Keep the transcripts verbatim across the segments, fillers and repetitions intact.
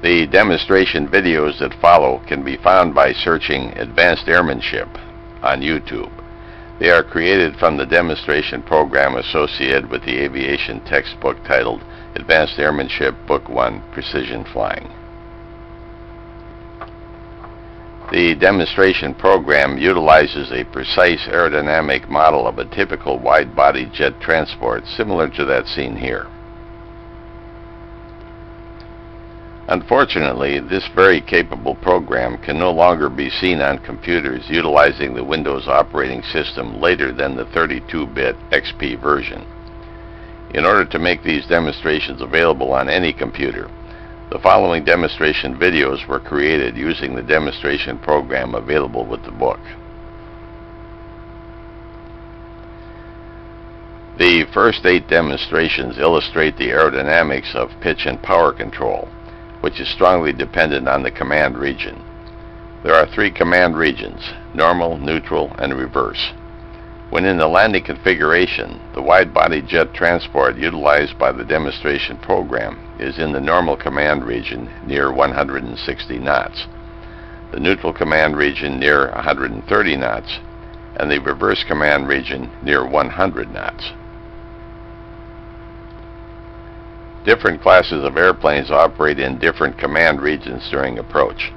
The demonstration videos that follow can be found by searching Advanced Airmanship on YouTube. They are created from the demonstration program associated with the aviation textbook titled Advanced Airmanship Book one Precision Flying. The demonstration program utilizes a precise aerodynamic model of a typical wide-body jet transport similar to that seen here. Unfortunately, this very capable program can no longer be seen on computers utilizing the Windows operating system later than the thirty-two bit X P version. In order to make these demonstrations available on any computer, the following demonstration videos were created using the demonstration program available with the book. The first eight demonstrations illustrate the aerodynamics of pitch and power control, which is strongly dependent on the command region. There are three command regions: normal, neutral, and reverse. When in the landing configuration, the wide-body jet transport utilized by the demonstration program is in the normal command region near one hundred sixty knots, the neutral command region near one hundred thirty knots, and the reverse command region near one hundred knots. Different classes of airplanes operate in different command regions during approach.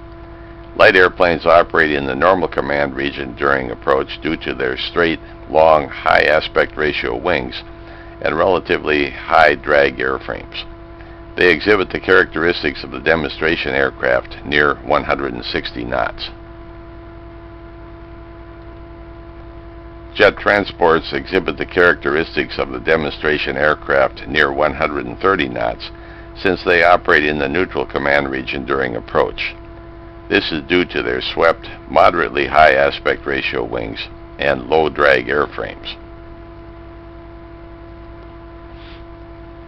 Light airplanes operate in the normal command region during approach due to their straight, long, high aspect ratio wings and relatively high drag airframes. They exhibit the characteristics of the demonstration aircraft near one hundred sixty knots. Jet transports exhibit the characteristics of the demonstration aircraft near one hundred thirty knots since they operate in the neutral command region during approach. This is due to their swept, moderately high aspect ratio wings and low drag airframes.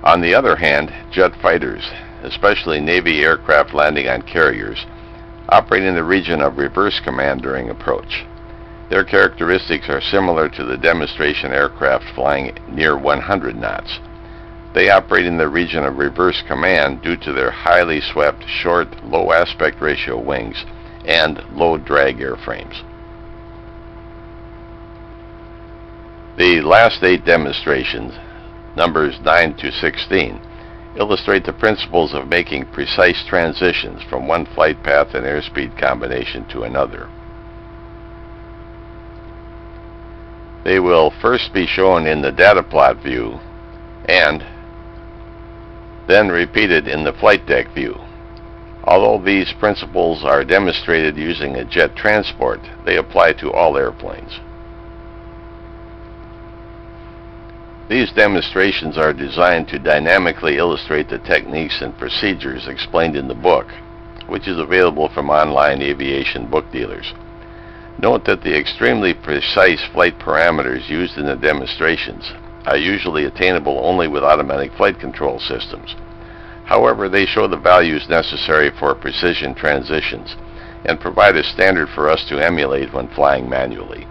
On the other hand, jet fighters, especially Navy aircraft landing on carriers, operate in the region of reverse command during approach. Their characteristics are similar to the demonstration aircraft flying near one hundred knots. They operate in the region of reverse command due to their highly swept, short, low aspect ratio wings and low drag airframes. The last eight demonstrations, numbers nine to sixteen, illustrate the principles of making precise transitions from one flight path and airspeed combination to another. They will first be shown in the data plot view and then repeated in the flight deck view. Although these principles are demonstrated using a jet transport, they apply to all airplanes. These demonstrations are designed to dynamically illustrate the techniques and procedures explained in the book, which is available from online aviation book dealers. Note that the extremely precise flight parameters used in the demonstrations are usually attainable only with automatic flight control systems. However, they show the values necessary for precision transitions and provide a standard for us to emulate when flying manually.